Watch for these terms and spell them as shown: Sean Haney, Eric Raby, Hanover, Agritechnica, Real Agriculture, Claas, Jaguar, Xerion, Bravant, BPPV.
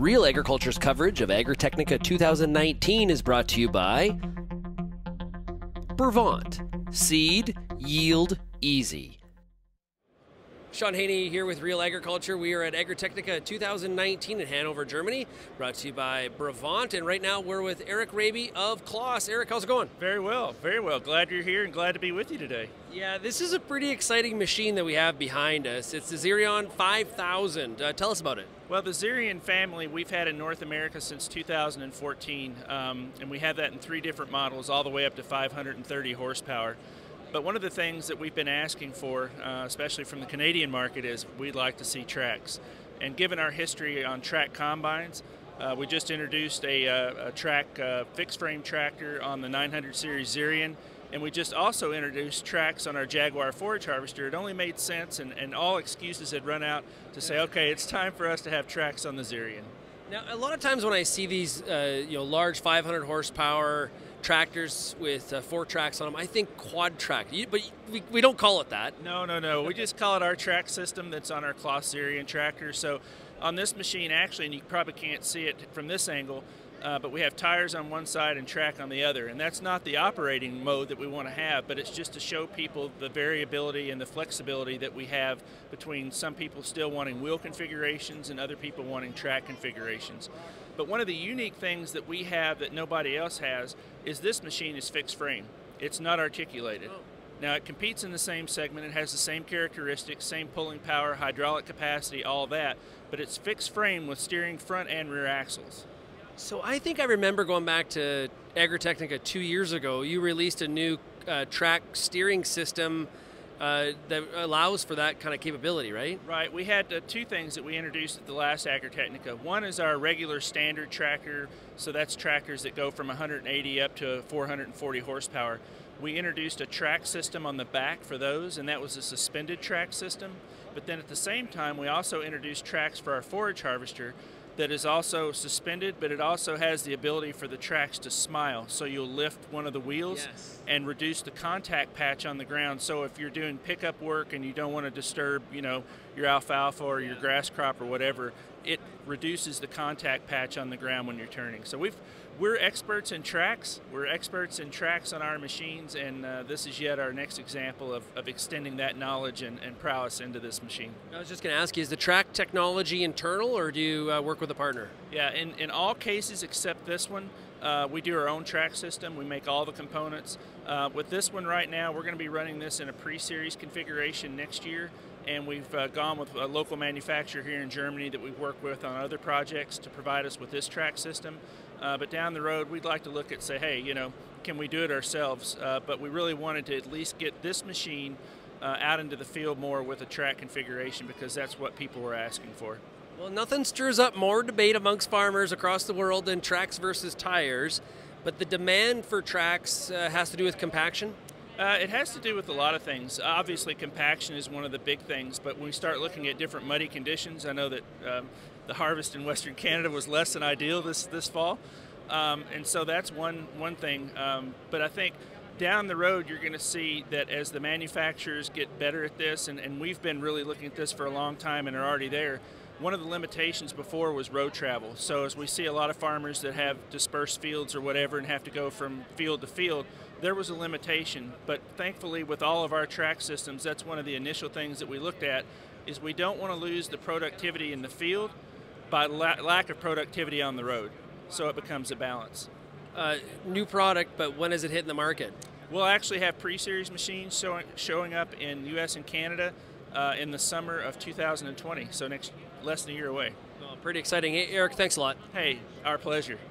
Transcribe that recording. Real Agriculture's coverage of Agritechnica 2019 is brought to you by Bravant. Seed, yield, easy. Sean Haney here with Real Agriculture. We are at Agritechnica 2019 in Hanover, Germany, brought to you by Bravant. And right now we're with Eric Raby of Claas. Eric, how's it going? Very well, very well. Glad you're here and glad to be with you today. Yeah, this is a pretty exciting machine that we have behind us. It's the Xerion 5000. Tell us about it. Well, the Xerion family we've had in North America since 2014, and we have that in three different models all the way up to 530 horsepower. But one of the things that we've been asking for, especially from the Canadian market, is we'd like to see tracks. And given our history on track combines, we just introduced a fixed frame tractor on the 900 series Xerion, and we just also introduced tracks on our Jaguar forage harvester. It only made sense, and all excuses had run out to say, okay, it's time for us to have tracks on the Xerion. Now, a lot of times when I see these large 500 horsepower tractors with four tracks on them, I think quad track, but we don't call it that. No. We just call it our track system that's on our Claas Xerion tractor. So on this machine, actually, and you probably can't see it from this angle, but we have tires on one side and track on the other. And that's not the operating mode that we want to have, but it's just to show people the variability and the flexibility that we have between some people still wanting wheel configurations and other people wanting track configurations. But one of the unique things that we have that nobody else has is this machine is fixed frame. It's not articulated. Oh. Now, it competes in the same segment, it has the same characteristics, same pulling power, hydraulic capacity, all that, but it's fixed frame with steering front and rear axles. So I think I remember going back to Agritechnica 2 years ago, you released a new track steering system that allows for that kind of capability, right? Right. We had two things that we introduced at the last Agritechnica. One is our regular standard tractor, so that's tractors that go from 180 up to 440 horsepower. We introduced a track system on the back for those, and that was a suspended track system. But then at the same time, we also introduced tracks for our forage harvester that is also suspended, but it also has the ability for the tracks to smile. So you'll lift one of the wheels and reduce the contact patch on the ground. So if you're doing pickup work and you don't want to disturb, your alfalfa or your grass crop or whatever, it reduces the contact patch on the ground when you're turning. So we're experts in tracks. We're experts in tracks on our machines, and this is yet our next example of extending that knowledge and prowess into this machine. I was just going to ask you, is the track technology internal, or do you work with a partner? Yeah, in all cases except this one, we do our own track system. We make all the components. With this one right now, we're going to be running this in a pre-series configuration next year, and we've gone with a local manufacturer here in Germany that we work with on other projects to provide us with this track system. But down the road, we'd like to look at, say, hey, can we do it ourselves? But we really wanted to at least get this machine out into the field more with a track configuration, because that's what people were asking for. Well, nothing stirs up more debate amongst farmers across the world than tracks versus tires, but the demand for tracks has to do with compaction? It has to do with a lot of things. Obviously, compaction is one of the big things, but when we start looking at different muddy conditions, I know that the harvest in Western Canada was less than ideal this fall, and so that's one thing. But I think down the road, you're going to see that as the manufacturers get better at this, and we've been really looking at this for a long time and are already there. One of the limitations before was road travel. So as we see a lot of farmers that have dispersed fields or whatever and have to go from field to field, there was a limitation. But thankfully, with all of our track systems, that's one of the initial things that we looked at, is we don't want to lose the productivity in the field by lack of productivity on the road. So it becomes a balance. New product, but when is it hitting the market? We'll actually have pre-series machines showing up in US and Canada in the summer of 2020, so less than a year away. Well, pretty exciting. Hey, Eric, thanks a lot. Hey, our pleasure.